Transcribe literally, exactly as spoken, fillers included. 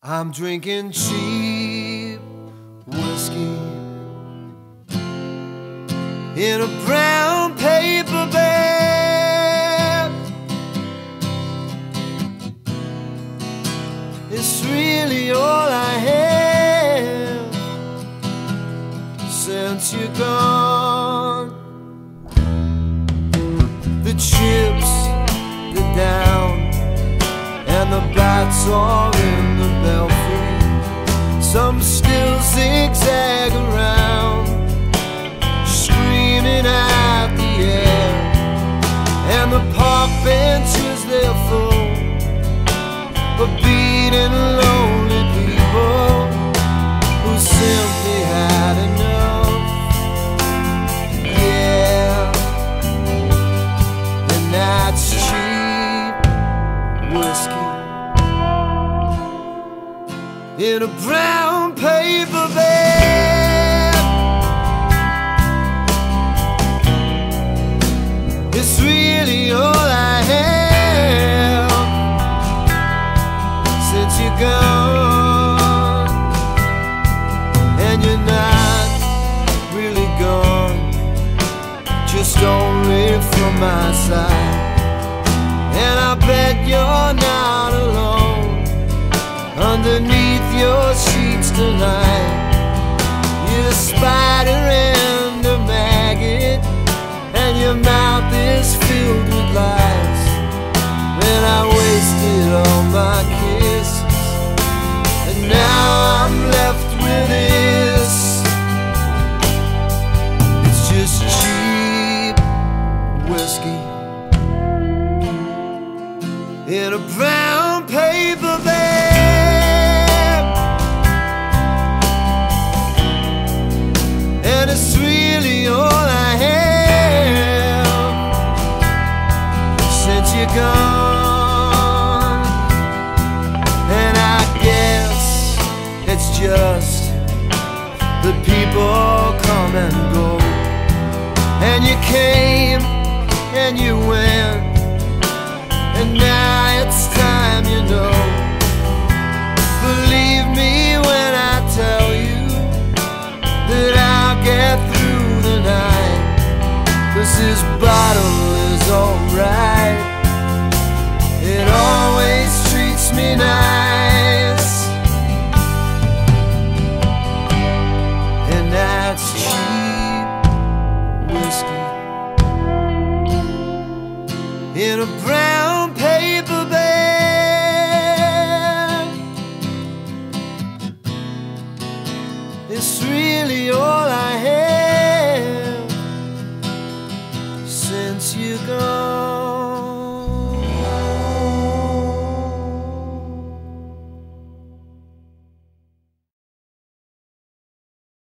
I'm drinking cheap whiskey in a brown paper bag. It's really all I have since you're gone. The chips, the down, and the bats all in the belfry. Some still zigzag around, screaming at the air, and the park benches they're full of beating lonely people who simply had enough. Yeah, and that's cheap whiskey in a brown paper bag. It's really all I have since you're gone. And you're not really gone, just only from my side. And I bet you're not alone underneath your sheets tonight. You're a spider and a maggot, and your mouth is filled with lies. And I wasted all my kisses, and now I'm left with this. It's just cheap whiskey in a brown paper bag. It's really all I have since you're gone. And I guess it's just the people come and go, and you came and you went, and now it's time, you know. Believe me when I tell you that I get through the night, 'cause this bottle is alright. It always treats me nice, and that's cheap whiskey in a brown paper bag. It's really all I have since you gone.